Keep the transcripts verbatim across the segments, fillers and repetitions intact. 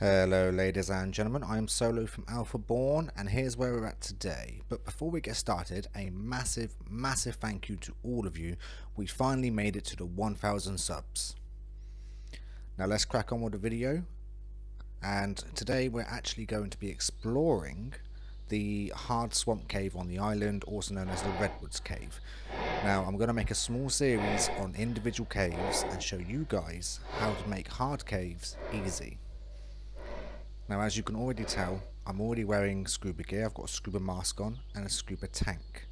Hello ladies and gentlemen, I'm Solo from Alpha Born, and here's where we're at today. But before we get started, a massive massive thank you to all of you. We finally made it to the one thousand subs. Now let's crack on with the video, and today we're actually going to be exploring the hard swamp cave on the island, also known as the Redwoods Cave. Now I'm going to make a small series on individual caves and show you guys how to make hard caves easy. Now, as you can already tell, I'm already wearing scuba gear. I've got a scuba mask on and a scuba tank.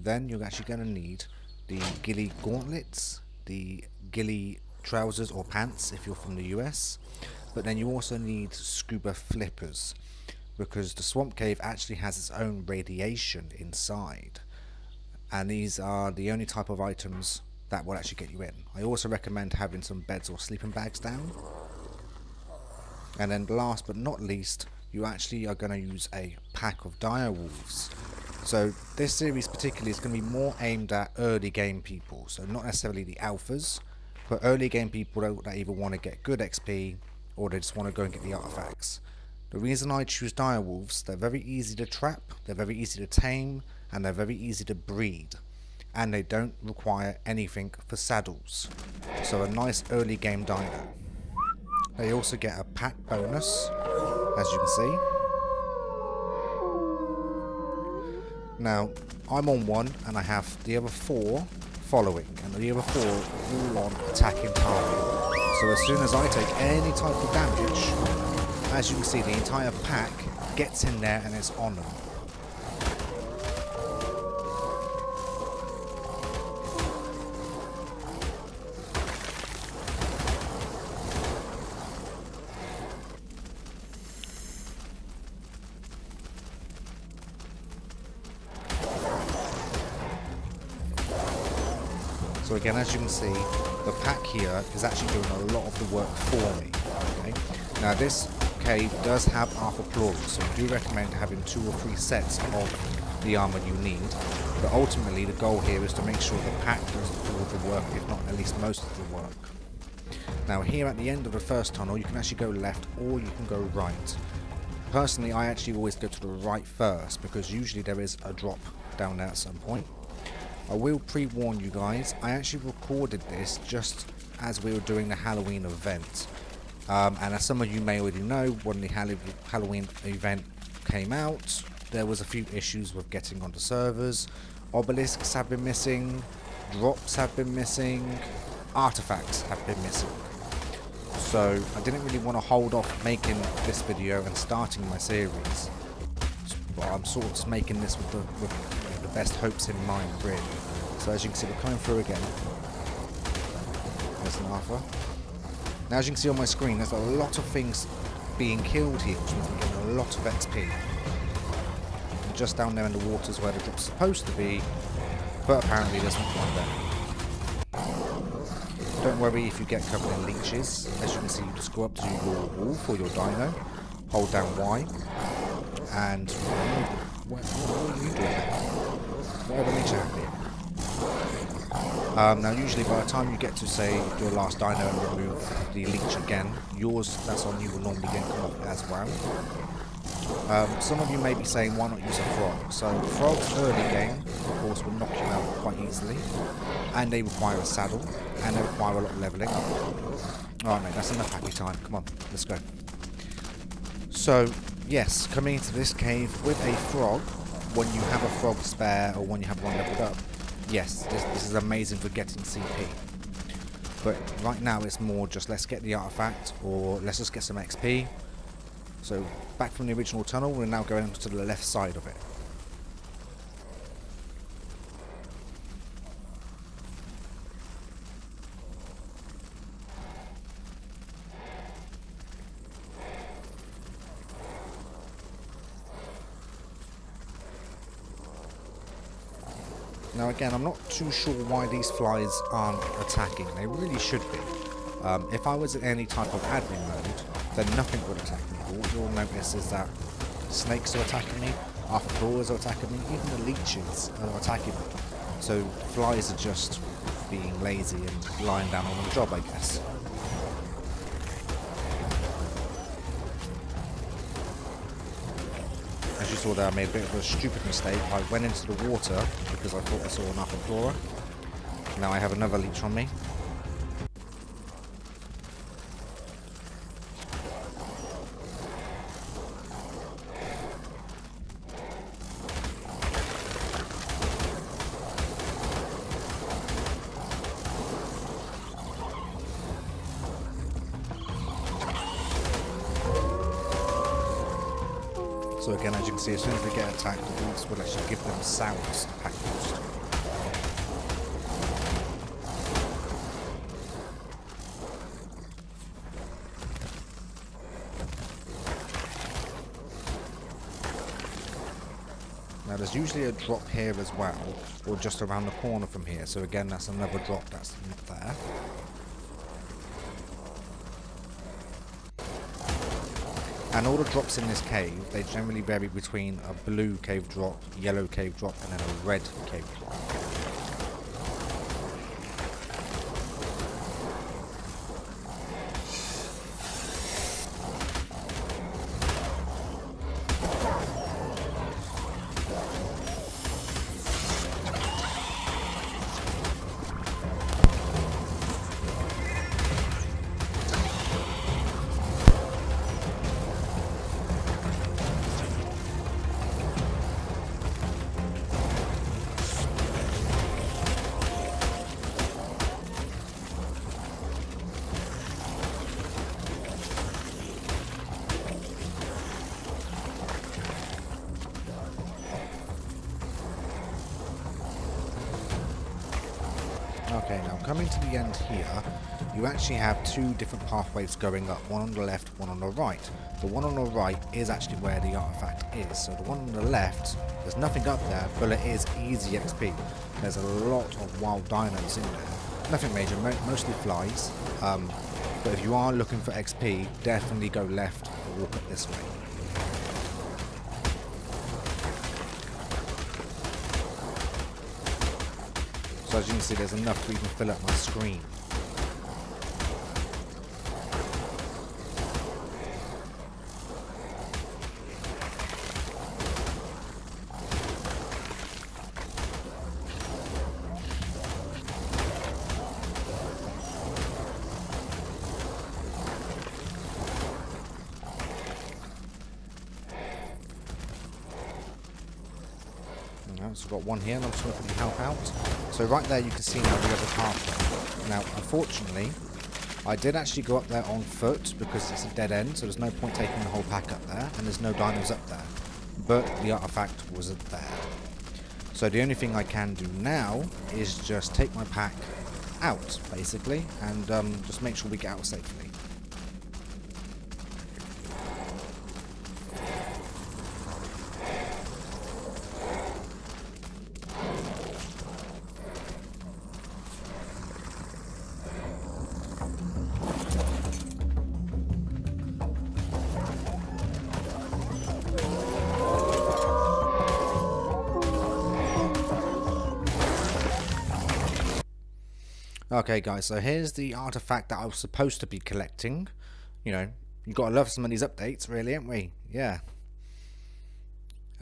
Then you're actually going to need the ghillie gauntlets, the ghillie trousers or pants if you're from the U S, but then you also need scuba flippers, because the swamp cave actually has its own radiation inside, and these are the only type of items that will actually get you in. I also recommend having some beds or sleeping bags down. And then last but not least, you actually are going to use a pack of dire wolves. So this series particularly is going to be more aimed at early game people. So not necessarily the alphas, but early game people that either want to get good X P or they just want to go and get the artifacts. The reason I choose dire wolves, they're very easy to trap, they're very easy to tame, and they're very easy to breed. And they don't require anything for saddles. So a nice early game dire. They also get a pack bonus, as you can see. Now, I'm on one, and I have the other four following, and the other four are all on attacking power. So as soon as I take any type of damage, as you can see, the entire pack gets in there and it's on them. So again, as you can see, the pack here is actually doing a lot of the work for me. Okay? Now this cave does have Aquaflora, so I do recommend having two or three sets of the armor you need. But ultimately the goal here is to make sure the pack does all the work, if not at least most of the work. Now here at the end of the first tunnel, you can actually go left or you can go right. Personally, I actually always go to the right first, because usually there is a drop down there at some point. I will pre-warn you guys, I actually recorded this just as we were doing the Halloween event. Um, and as some of you may already know, when the Halloween event came out, there was a few issues with getting onto servers. Obelisks have been missing, drops have been missing, artifacts have been missing. So I didn't really want to hold off making this video and starting my series. But I'm sort of making this with the... With best hopes in mind, really. So as you can see, we're coming through again. There's an alpha. Now, as you can see on my screen, there's a lot of things being killed here, which means I'm getting a lot of X P. And just down there in the waters where the drop's supposed to be, but apparently there's not one there. Don't worry if you get covered in leeches. As you can see, you just go up to your wolf or your dino, hold down Y, and what are you doing? Whatever makes you happy. Um, now usually by the time you get to, say, your last dino and remove the leech again, yours that's on you will normally get come up as well. Um, some of you may be saying, why not use a frog? So frogs early game of course will knock you out quite easily, and they require a saddle, and they require a lot of levelling. Alright mate, that's enough happy time, come on, let's go. So yes, coming into this cave with a frog, when you have a frog spare or when you have one leveled up, yes, this, this is amazing for getting C P. But right now it's more just let's get the artifact or let's just get some X P. So back from the original tunnel, we're now going to the left side of it. Now again, I'm not too sure why these flies aren't attacking. They really should be. Um, if I was in any type of admin mode, then nothing would attack me. But what you'll notice is that snakes are attacking me, arthropods are attacking me, even the leeches are attacking me. So flies are just being lazy and lying down on the job, I guess. saw there I made a bit of a stupid mistake. I went into the water because I thought I saw an Aquaflora. Now I have another leech on me. So again, as you can see, as soon as they get attacked, the wolves will actually give them sounds to pack boost. Now there's usually a drop here as well, or just around the corner from here. So again, that's another drop that's not there. And all the drops in this cave, they generally vary between a blue cave drop, yellow cave drop, and then a red cave drop. Okay, now coming to the end here, you actually have two different pathways going up, one on the left, one on the right. The one on the right is actually where the artifact is, so the one on the left, there's nothing up there, but it is easy X P. There's a lot of wild dinos in there, nothing major, mo mostly flies, um, but if you are looking for X P, definitely go left or walk up this way. So as you can see, there's enough to even fill up my screen. So I've got one here and I'm just going to help out. So right there you can see now the other pathway. Now unfortunately I did actually go up there on foot because it's a dead end, so there's no point taking the whole pack up there and there's no dinos up there. But the artifact wasn't there. So the only thing I can do now is just take my pack out basically and um, just make sure we get out safely. Okay guys, so here's the artifact that I was supposed to be collecting. You know, you gotta love some of these updates really, ain't we? Yeah.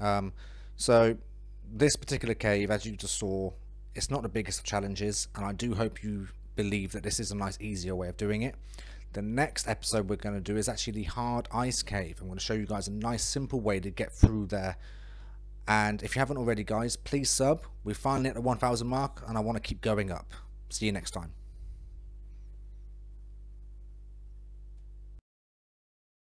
Um, so this particular cave, as you just saw, it's not the biggest of challenges, and I do hope you believe that this is a nice easier way of doing it. The next episode we're gonna do is actually the hard ice cave. I'm gonna show you guys a nice simple way to get through there. And if you haven't already guys, please sub. We're finally at the one thousand mark and I wanna keep going up. See you next time.